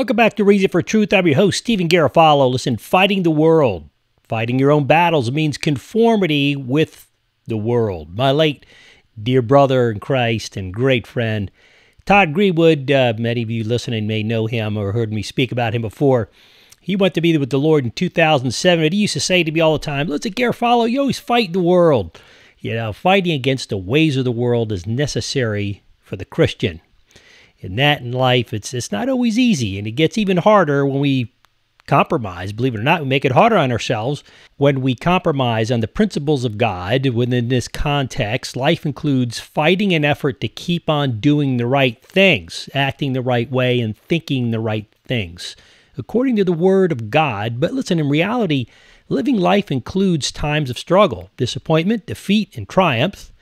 Welcome back to Reason for Truth. I'm your host, Stephen Garofalo. Listen, fighting the world, fighting your own battles means conformity with the world. My late dear brother in Christ and great friend, Todd Greenwood, many of you listening may know him or heard me speak about him before. He went to be with the Lord in 2007, and he used to say to me all the time, listen, Garofalo, you always fight the world. You know, fighting against the ways of the world is necessary for the Christian. In that, in life, it's not always easy, and it gets even harder when we compromise. Believe it or not, we make it harder on ourselves when we compromise on the principles of God. Within this context, life includes fighting an effort to keep on doing the right things, acting the right way, and thinking the right things, according to the Word of God. But listen, in reality, living life includes times of struggle, disappointment, defeat, and triumph.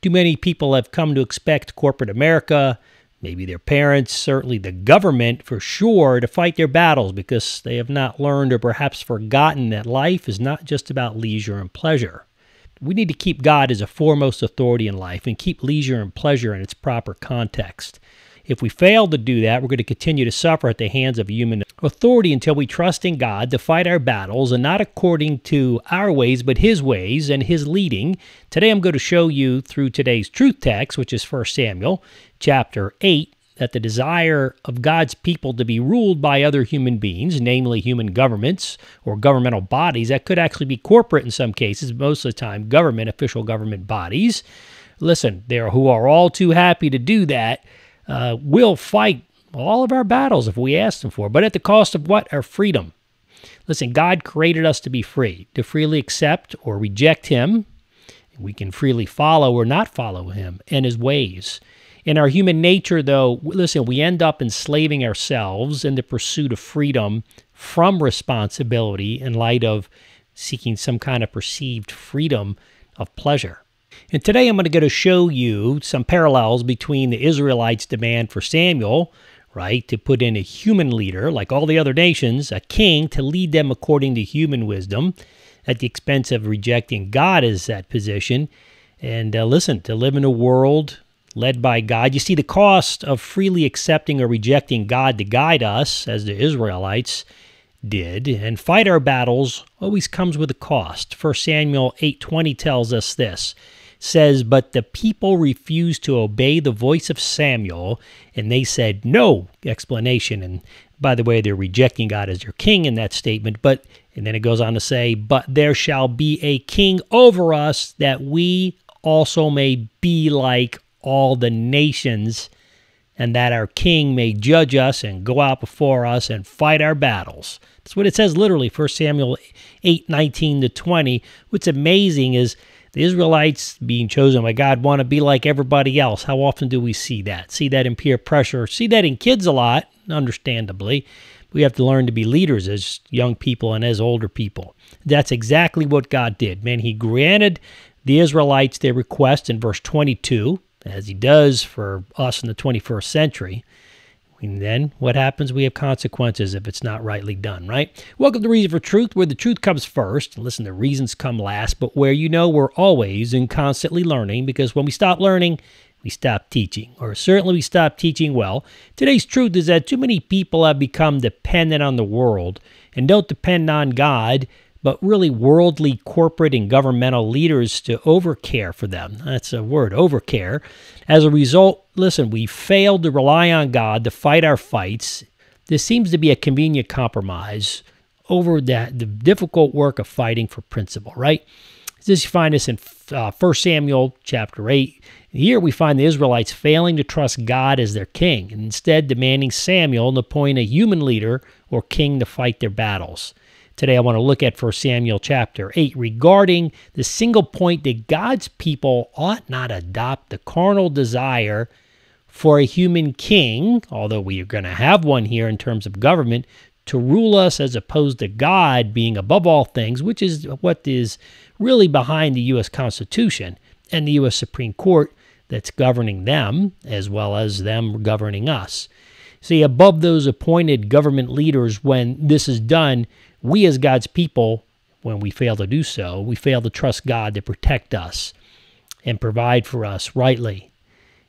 Too many people have come to expect corporate America, maybe their parents, certainly the government for sure, to fight their battles because they have not learned or perhaps forgotten that life is not just about leisure and pleasure. We need to keep God as a foremost authority in life and keep leisure and pleasure in its proper context. If we fail to do that, we're going to continue to suffer at the hands of human authority until we trust in God to fight our battles, and not according to our ways, but His ways and His leading. Today I'm going to show you through today's truth text, which is 1 Samuel chapter 8, that the desire of God's people to be ruled by other human beings, namely human governments or governmental bodies, that could actually be corporate in some cases, but most of the time government, official government bodies. Listen, they who are all too happy to do that will fight all of our battles if we ask them for, but at the cost of what? Our freedom. Listen, God created us to be free, to freely accept or reject Him. We can freely follow or not follow Him and His ways. In our human nature, though, listen, we end up enslaving ourselves in the pursuit of freedom from responsibility in light of seeking some kind of perceived freedom of pleasure. And today I'm going to show you some parallels between the Israelites' demand for Samuel, right, to put in a human leader, like all the other nations, a king to lead them according to human wisdom, at the expense of rejecting God as that position. And listen, to live in a world led by God. You see, the cost of freely accepting or rejecting God to guide us, as the Israelites did, and fight our battles, always comes with a cost. 1 Samuel 8:20 tells us this. Says, but the people refused to obey the voice of Samuel, and they said, no, explanation. And by the way, they're rejecting God as their king in that statement. But, and then it goes on to say, but there shall be a king over us, that we also may be like all the nations, and that our king may judge us and go out before us and fight our battles. That's what it says literally, 1 Samuel 8:19-20. What's amazing is the Israelites being chosen by God want to be like everybody else. How often do we see that? See that in peer pressure. See that in kids a lot, understandably. We have to learn to be leaders as young people and as older people. That's exactly what God did. Man, He granted the Israelites their request in verse 22, as He does for us in the 21st century. And then what happens? We have consequences if it's not rightly done, right? Welcome to Reason for Truth, where the truth comes first. Listen, the reasons come last, but where you know we're always and constantly learning, because when we stop learning, we stop teaching, or certainly we stop teaching well. Today's truth is that too many people have become dependent on the world and don't depend on God, but really worldly, corporate, and governmental leaders to overcare for them. That's a word, overcare. As a result, listen, we failed to rely on God to fight our fights. This seems to be a convenient compromise over that the difficult work of fighting for principle, right? This, you find this in 1 Samuel chapter 8. Here we find the Israelites failing to trust God as their king, and instead demanding Samuel to appoint a human leader or king to fight their battles. Today I want to look at 1 Samuel chapter 8 regarding the single point that God's people ought not adopt the carnal desire for a human king, although we are going to have one here in terms of government, to rule us as opposed to God being above all things, which is what is really behind the U.S. Constitution and the U.S. Supreme Court that's governing them, as well as them governing us. See, above those appointed government leaders, when this is done, we as God's people, when we fail to do so, we fail to trust God to protect us and provide for us rightly.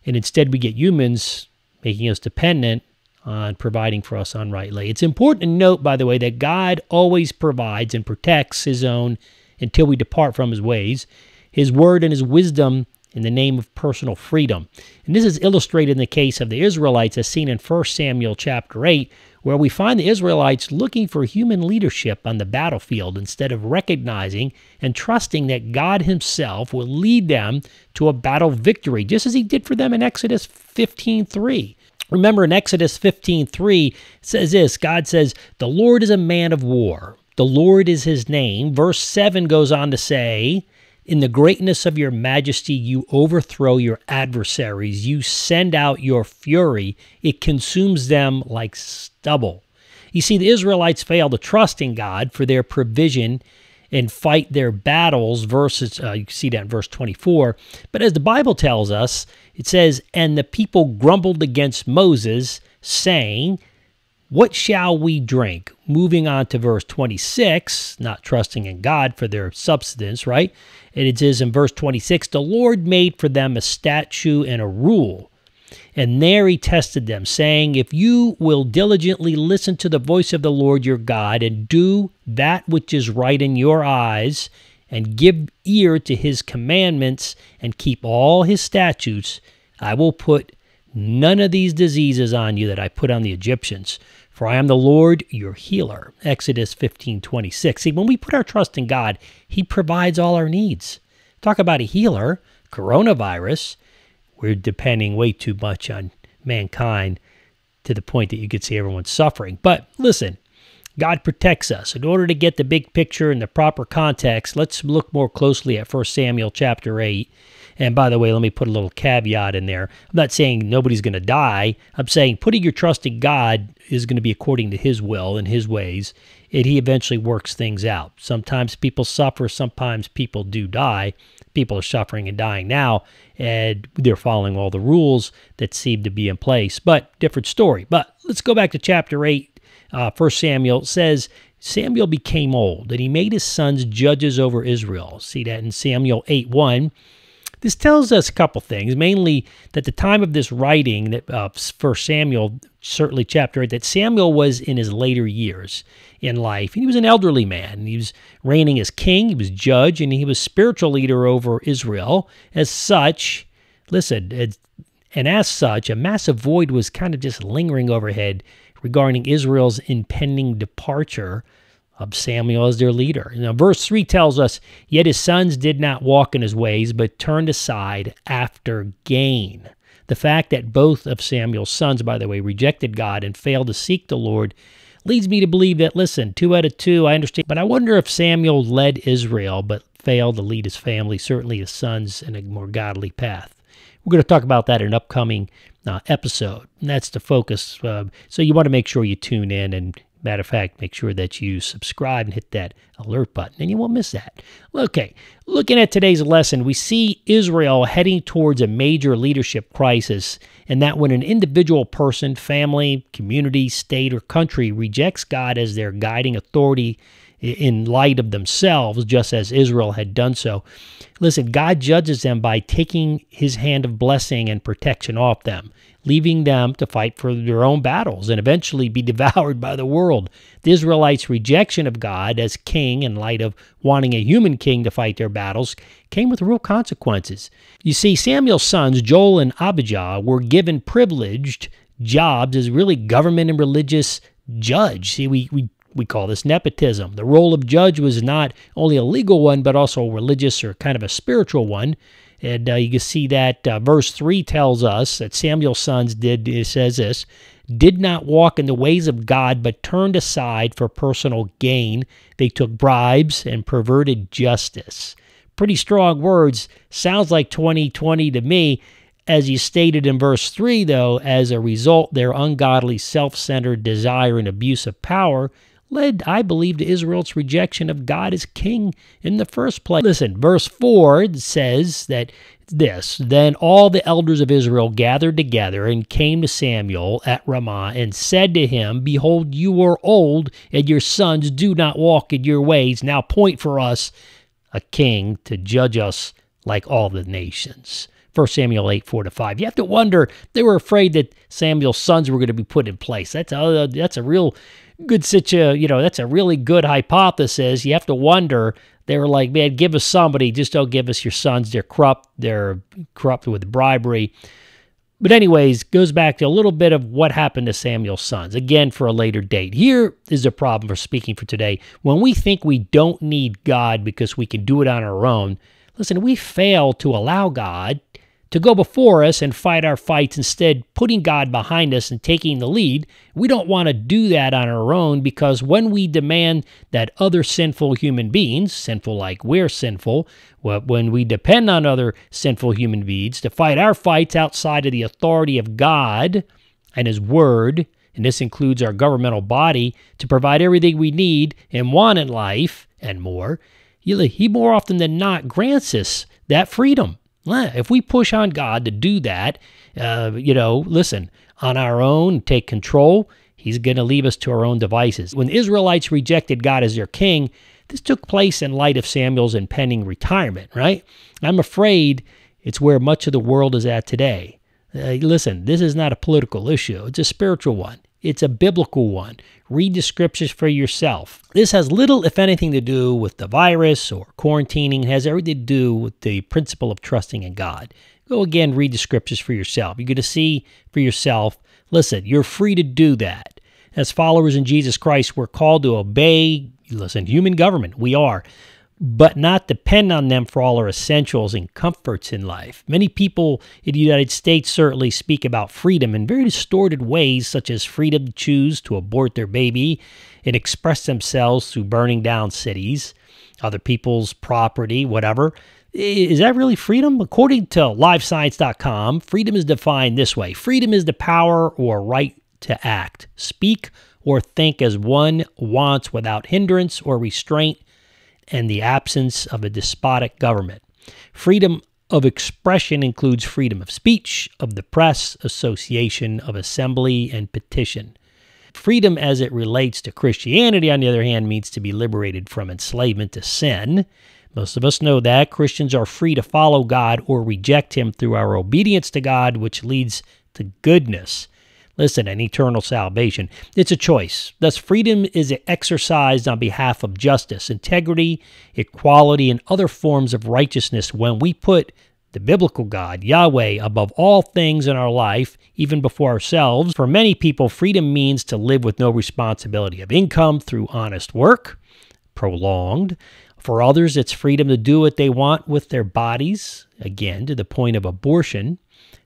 And instead we get humans making us dependent on providing for us unrightly. It's important to note, by the way, that God always provides and protects His own until we depart from His ways, His word and His wisdom in the name of personal freedom. And this is illustrated in the case of the Israelites as seen in 1 Samuel chapter 8, where we find the Israelites looking for human leadership on the battlefield instead of recognizing and trusting that God Himself will lead them to a battle victory, just as He did for them in Exodus 15:3. Remember, in Exodus 15:3, it says this, God says, "The Lord is a man of war. The Lord is His name." Verse 7 goes on to say, "In the greatness of your majesty, you overthrow your adversaries. You send out your fury. It consumes them like stubble." You see, the Israelites fail to trust in God for their provision and fight their battles. You can see that in verse 24. But as the Bible tells us, it says, "And the people grumbled against Moses, saying, 'What shall we drink?'" Moving on to verse 26, not trusting in God for their subsistence, right? And it says in verse 26, "The Lord made for them a statute and a rule. And there He tested them, saying, 'If you will diligently listen to the voice of the Lord your God and do that which is right in your eyes and give ear to His commandments and keep all His statutes, I will put none of these diseases on you that I put on the Egyptians, for I am the Lord your healer.'" Exodus 15:26. See, when we put our trust in God, He provides all our needs. Talk about a healer. Coronavirus, we're depending way too much on mankind to the point that you could see everyone suffering. But listen, God protects us. In order to get the big picture and the proper context, let's look more closely at 1 Samuel chapter 8. And by the way, let me put a little caveat in there. I'm not saying nobody's going to die. I'm saying putting your trust in God is going to be according to His will and His ways, and He eventually works things out. Sometimes people suffer. Sometimes people do die. People are suffering and dying now, and they're following all the rules that seem to be in place. But different story. But let's go back to chapter 8. 1 Samuel says, "Samuel became old, and he made his sons judges over Israel." See that in Samuel 8:1. This tells us a couple things, mainly that the time of this writing, that 1 Samuel, certainly chapter 8, that Samuel was in his later years in life. He was an elderly man. He was reigning as king, he was judge, and he was spiritual leader over Israel. As such, listen, and as such, a massive void was kind of just lingering overhead regarding Israel's impending departure of Samuel as their leader. Now, verse 3 tells us, "Yet his sons did not walk in his ways, but turned aside after gain." The fact that both of Samuel's sons, by the way, rejected God and failed to seek the Lord leads me to believe that, listen, 2 out of 2, I understand, but I wonder if Samuel led Israel but failed to lead his family, certainly his sons, in a more godly path. We're going to talk about that in an upcoming episode, and that's the focus. So you want to make sure you tune in, and matter of fact, make sure that you subscribe and hit that alert button, and you won't miss that. Okay, looking at today's lesson, we see Israel heading towards a major leadership crisis, and that when an individual person, family, community, state, or country rejects God as their guiding authority in light of themselves, just as Israel had done so, listen, God judges them by taking His hand of blessing and protection off them, leaving them to fight for their own battles and eventually be devoured by the world. The Israelites' rejection of God as king in light of wanting a human king to fight their battles came with real consequences. You see, Samuel's sons, Joel and Abijah, were given privileged jobs as really government and religious judge. See, we call this nepotism. The role of judge was not only a legal one, but also a religious or kind of a spiritual one. And you can see that verse 3 tells us that Samuel's sons did not walk in the ways of God, but turned aside for personal gain. They took bribes and perverted justice. Pretty strong words. Sounds like 2020 to me. As you stated in verse 3, though, as a result, their ungodly, self-centered desire and abuse of power led, I believe, to Israel's rejection of God as king in the first place. Listen, verse 4 says that this, "Then all the elders of Israel gathered together and came to Samuel at Ramah and said to him, 'Behold, you are old, and your sons do not walk in your ways. Now appoint for us a king to judge us like all the nations.'" 1 Samuel 8, 4-5. You have to wonder, they were afraid that Samuel's sons were going to be put in place. That's a real good situation, you know, that's a really good hypothesis. You have to wonder, they were like, man, give us somebody, just don't give us your sons. They're corrupt with bribery. But anyways, goes back to a little bit of what happened to Samuel's sons, again, for a later date. Here is a problem for speaking for today. When we think we don't need God because we can do it on our own, listen, we fail to allow God to go before us and fight our fights, instead putting God behind us and taking the lead. We don't want to do that on our own, because when we demand that other sinful human beings, sinful like we're sinful, when we depend on other sinful human beings to fight our fights outside of the authority of God and His Word, and this includes our governmental body, to provide everything we need and want in life and more, He more often than not grants us that freedom. If we push on God to do that, you know, listen, on our own, take control, He's going to leave us to our own devices. When the Israelites rejected God as their king, this took place in light of Samuel's impending retirement, right? I'm afraid it's where much of the world is at today. Listen, this is not a political issue. It's a spiritual one. It's a biblical one. Read the scriptures for yourself. This has little, if anything, to do with the virus or quarantining. It has everything to do with the principle of trusting in God. Go again, read the scriptures for yourself. You're going to see for yourself. Listen, you're free to do that. As followers in Jesus Christ, we're called to obey, listen, human government. We are, but not depend on them for all our essentials and comforts in life. Many people in the United States certainly speak about freedom in very distorted ways, such as freedom to choose to abort their baby and express themselves through burning down cities, other people's property, whatever. Is that really freedom? According to LiveScience.com, freedom is defined this way. Freedom is the power or right to act, speak, or think as one wants without hindrance or restraint, and the absence of a despotic government. Freedom of expression includes freedom of speech, of the press, association, of assembly, and petition. Freedom as it relates to Christianity, on the other hand, means to be liberated from enslavement to sin. Most of us know that. Christians are free to follow God or reject Him through our obedience to God, which leads to goodness. Listen, an eternal salvation. It's a choice. Thus, freedom is exercised on behalf of justice, integrity, equality, and other forms of righteousness when we put the biblical God, Yahweh, above all things in our life, even before ourselves. For many people, freedom means to live with no responsibility of income through honest work, prolonged. For others, it's freedom to do what they want with their bodies, again, to the point of abortion.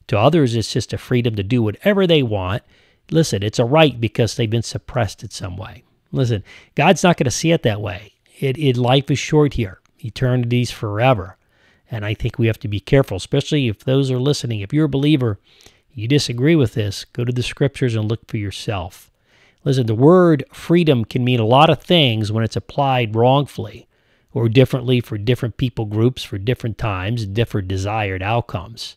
To others, it's just a freedom to do whatever they want. Listen, it's a right because they've been suppressed in some way. Listen, God's not going to see it that way. Life is short here. Eternity's forever. And I think we have to be careful, especially if those are listening. If you're a believer, you disagree with this, go to the scriptures and look for yourself. Listen, the word freedom can mean a lot of things when it's applied wrongfully or differently for different people groups, for different times, different desired outcomes.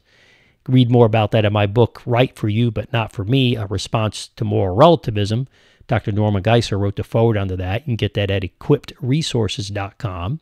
Read more about that in my book, Right for You, But Not For Me, A Response to Moral Relativism. Dr. Norman Geiser wrote the foreword onto that. You can get that at equippedresources.com.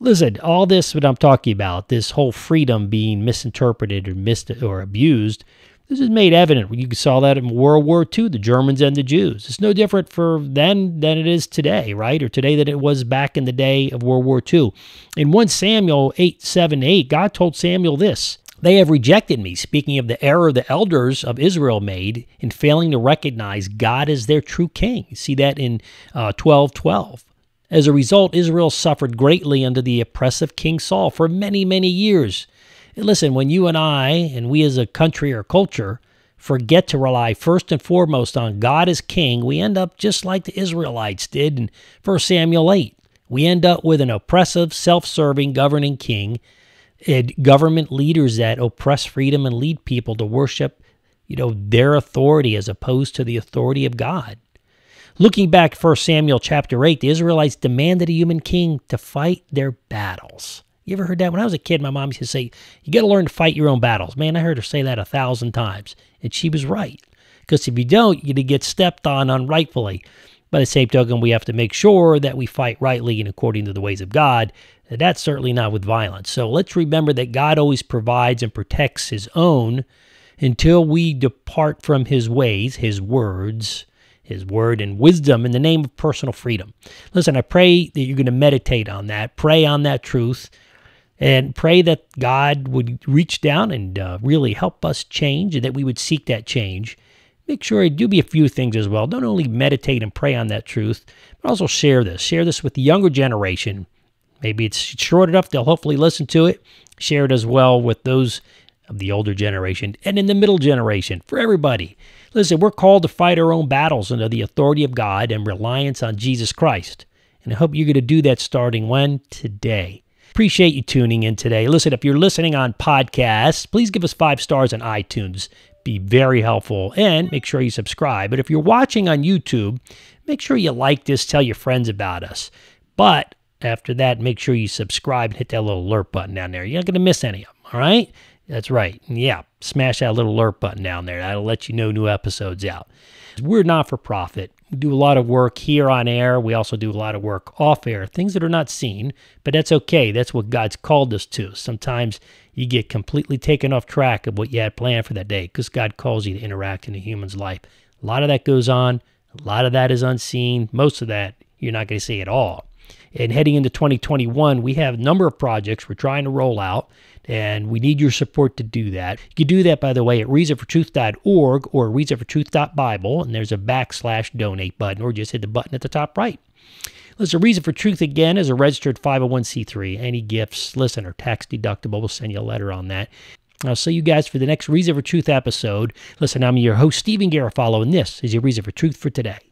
Listen, all this that I'm talking about, this whole freedom being misinterpreted or abused, this is made evident. You saw that in World War II, the Germans and the Jews. It's no different for then than it is today, right? Or today than it was back in the day of World War II. In 1 Samuel 8, 7-8, God told Samuel this: "They have rejected me," speaking of the error the elders of Israel made in failing to recognize God as their true king. You see that in 12:12. As a result, Israel suffered greatly under the oppressive King Saul for many, many years. And listen, when you and I, and we as a country or culture, forget to rely first and foremost on God as king, we end up just like the Israelites did in 1 Samuel 8. We end up with an oppressive, self-serving, governing king, government leaders that oppress freedom and lead people to worship, you know, their authority as opposed to the authority of God. Looking back, 1 Samuel chapter 8, the Israelites demanded a human king to fight their battles. You ever heard that? When I was a kid, my mom used to say, "You got to learn to fight your own battles." Man, I heard her say that 1,000 times, and she was right. Because if you don't, you get stepped on unrightfully. By the same token, we have to make sure that we fight rightly and according to the ways of God. And that's certainly not with violence. So let's remember that God always provides and protects his own until we depart from his ways, his words, his word and wisdom in the name of personal freedom. Listen, I pray that you're going to meditate on that, pray on that truth, and pray that God would reach down and really help us change, and that we would seek that change. Make sure you do be a few things as well. Don't only meditate and pray on that truth, but also share this. Share this with the younger generation. Maybe it's short enough they'll hopefully listen to it. Share it as well with those of the older generation and in the middle generation, for everybody. Listen, we're called to fight our own battles under the authority of God and reliance on Jesus Christ. And I hope you're going to do that starting when? Today. Appreciate you tuning in today. Listen, if you're listening on podcasts, please give us 5 stars on iTunes. Be very helpful. And make sure you subscribe. But if you're watching on YouTube, make sure you like this, tell your friends about us. But after that, make sure you subscribe and hit that little alert button down there. You're not going to miss any of them, all right? That's right. Yeah, smash that little alert button down there. That'll let you know new episodes out. We're not-for-profit. We do a lot of work here on air. We also do a lot of work off air, things that are not seen, but that's okay. That's what God's called us to. Sometimes you get completely taken off track of what you had planned for that day because God calls you to interact in a human's life. A lot of that goes on. A lot of that is unseen. Most of that you're not going to see at all. And heading into 2021, we have a number of projects we're trying to roll out, and we need your support to do that. You can do that, by the way, at reasonfortruth.org or reasonfortruth.bible, and there's a /donate button, or just hit the button at the top right. Listen, Reason for Truth, again, is a registered 501c3. Any gifts, listen, are tax-deductible. We'll send you a letter on that. I'll see you guys for the next Reason for Truth episode. Listen, I'm your host, Stephen Garofalo, and this is your Reason for Truth for today.